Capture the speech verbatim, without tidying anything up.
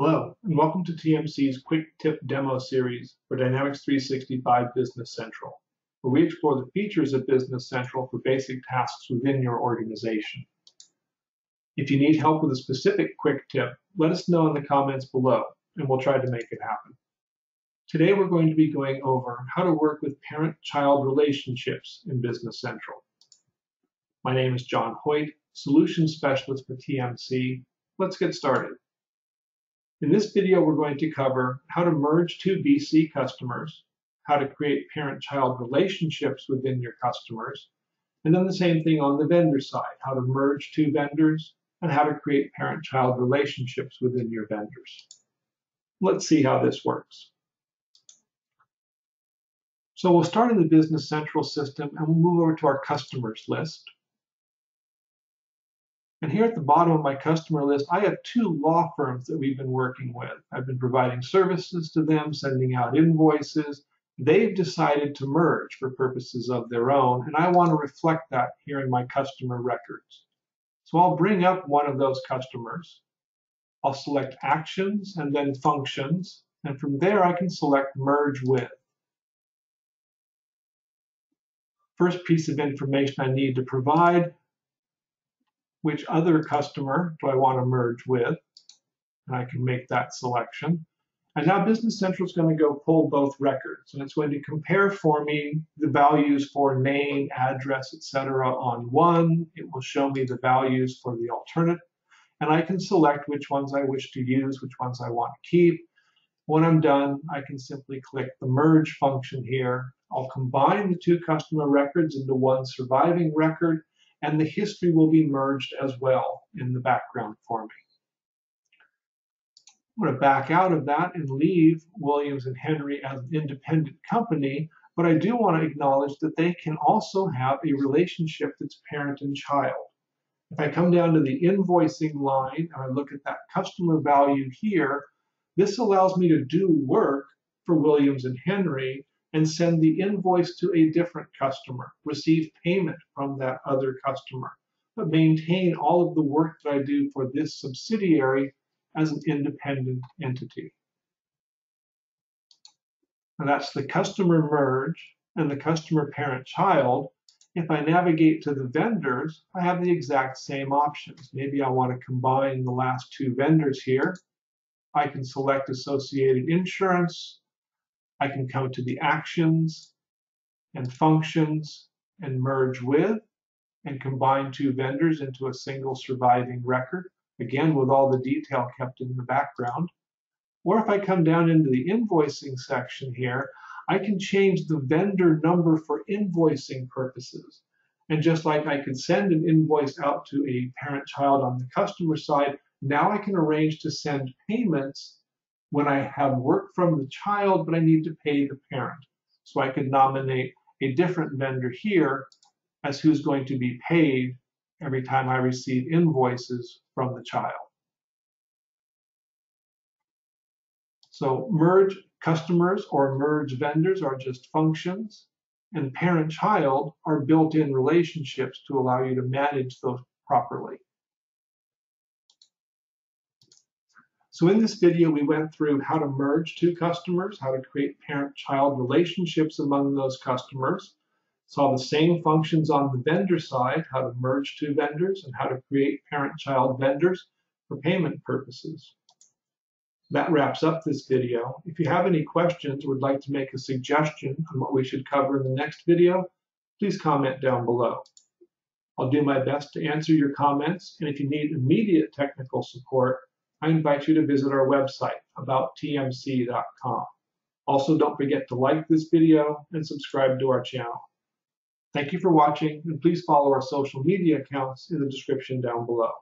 Hello, and welcome to T M C's Quick Tip Demo Series for Dynamics three sixty-five Business Central, where we explore the features of Business Central for basic tasks within your organization. If you need help with a specific quick tip, let us know in the comments below, and we'll try to make it happen. Today we're going to be going over how to work with parent-child relationships in Business Central. My name is John Hoyt, Solution Specialist for T M C. Let's get started. In this video, we're going to cover how to merge two B C customers, how to create parent-child relationships within your customers, and then the same thing on the vendor side, how to merge two vendors, and how to create parent-child relationships within your vendors. Let's see how this works. So we'll start in the Business Central system, and we'll move over to our customers list. And here at the bottom of my customer list, I have two law firms that we've been working with. I've been providing services to them, sending out invoices. They've decided to merge for purposes of their own, and I want to reflect that here in my customer records. So I'll bring up one of those customers. I'll select Actions and then Functions, and from there I can select Merge With. First piece of information I need to provide: which other customer do I want to merge with? And I can make that selection. And now Business Central is going to go pull both records, and it's going to compare for me the values for name, address, et cetera on one. It will show me the values for the alternate, and I can select which ones I wish to use, which ones I want to keep. When I'm done, I can simply click the merge function here. I'll combine the two customer records into one surviving record, and the history will be merged as well in the background for me. I'm going to back out of that and leave Williams and Henry as an independent company, but I do want to acknowledge that they can also have a relationship that's parent and child. If I come down to the invoicing line and I look at that customer value here, this allows me to do work for Williams and Henry and send the invoice to a different customer, receive payment from that other customer, but maintain all of the work that I do for this subsidiary as an independent entity. Now that's the customer merge and the customer parent-child. If I navigate to the vendors, I have the exact same options. Maybe I want to combine the last two vendors here. I can select Associated Insurance. I can come to the Actions and Functions and Merge With and combine two vendors into a single surviving record, again with all the detail kept in the background. Or if I come down into the invoicing section here, I can change the vendor number for invoicing purposes. And just like I could send an invoice out to a parent-child on the customer side, now I can arrange to send payments when I have work from the child, but I need to pay the parent. So I could nominate a different vendor here as who's going to be paid every time I receive invoices from the child. So merge customers or merge vendors are just functions, and parent-child are built-in relationships to allow you to manage those properly. So in this video, we went through how to merge two customers, how to create parent-child relationships among those customers, saw the same functions on the vendor side, how to merge two vendors, and how to create parent-child vendors for payment purposes. That wraps up this video. If you have any questions or would like to make a suggestion on what we should cover in the next video, please comment down below. I'll do my best to answer your comments, and if you need immediate technical support, I invite you to visit our website, about T M C dot com. Also, don't forget to like this video and subscribe to our channel. Thank you for watching, and please follow our social media accounts in the description down below.